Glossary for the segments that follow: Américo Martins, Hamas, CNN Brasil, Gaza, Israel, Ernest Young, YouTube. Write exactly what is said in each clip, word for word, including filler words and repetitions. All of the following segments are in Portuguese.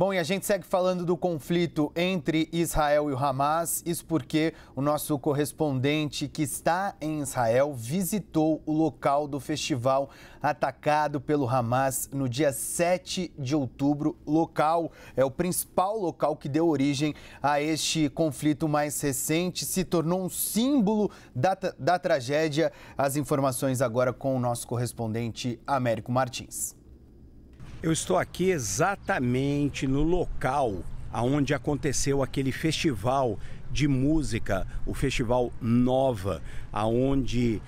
Bom, e a gente segue falando do conflito entre Israel e o Hamas, isso porque o nosso correspondente que está em Israel visitou o local do festival atacado pelo Hamas no dia sete de outubro. Local é o principal local que deu origem a este conflito mais recente, se tornou um símbolo da, da tragédia. As informações agora com o nosso correspondente Américo Martins. Eu estou aqui exatamente no local onde aconteceu aquele festival de música, o Festival Nova, onde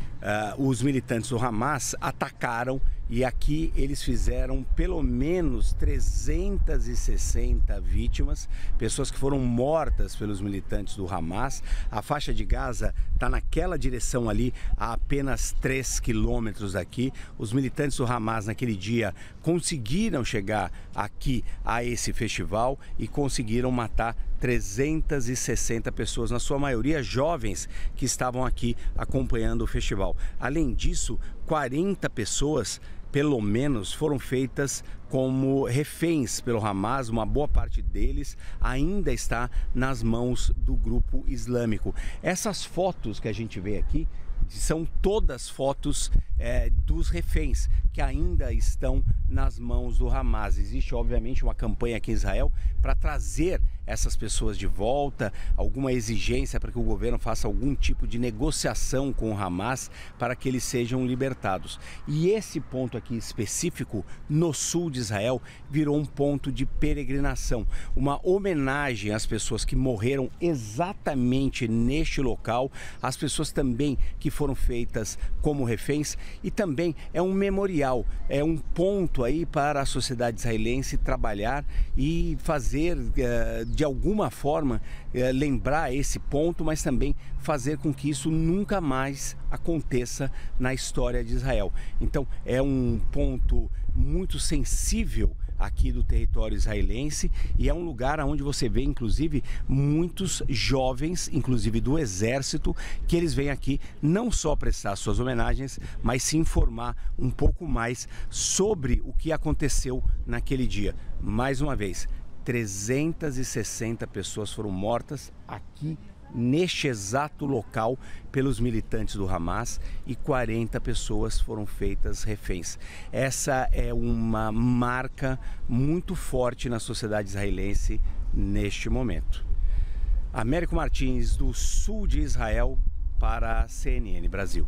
uh, os militantes do Hamas atacaram, e aqui eles fizeram pelo menos trezentas e sessenta vítimas, pessoas que foram mortas pelos militantes do Hamas. A faixa de Gaza está naquela direção ali, a apenas três quilômetros daqui. Os militantes do Hamas naquele dia conseguiram chegar aqui a esse festival e conseguiram matar trezentas e sessenta pessoas, na sua maioria jovens, que estavam aqui acompanhando o festival. Além disso, quarenta pessoas, pelo menos, foram feitas como reféns pelo Hamas. Uma boa parte deles ainda está nas mãos do grupo islâmico. Essas fotos que a gente vê aqui são todas fotos é, dos reféns que ainda estão nas mãos do Hamas. Existe, obviamente, uma campanha aqui em Israel para trazer essas pessoas de volta, alguma exigência para que o governo faça algum tipo de negociação com o Hamas para que eles sejam libertados. E esse ponto aqui específico, no sul de Israel, virou um ponto de peregrinação, uma homenagem às pessoas que morreram exatamente neste local, às pessoas também que foram feitas como reféns, e também é um memorial, é um ponto aí para a sociedade israelense trabalhar e fazer uh, de alguma forma uh, lembrar esse ponto, mas também fazer com que isso nunca mais aconteça na história de Israel. Então é um ponto muito sensível aqui do território israelense, e é um lugar onde você vê, inclusive, muitos jovens, inclusive do exército, que eles vêm aqui não só prestar suas homenagens, mas se informar um pouco mais sobre o que aconteceu naquele dia. Mais uma vez, trezentas e sessenta pessoas foram mortas aqui, neste exato local, pelos militantes do Hamas, e quarenta pessoas foram feitas reféns. Essa é uma marca muito forte na sociedade israelense neste momento. Américo Martins, do sul de Israel, para a C N N Brasil.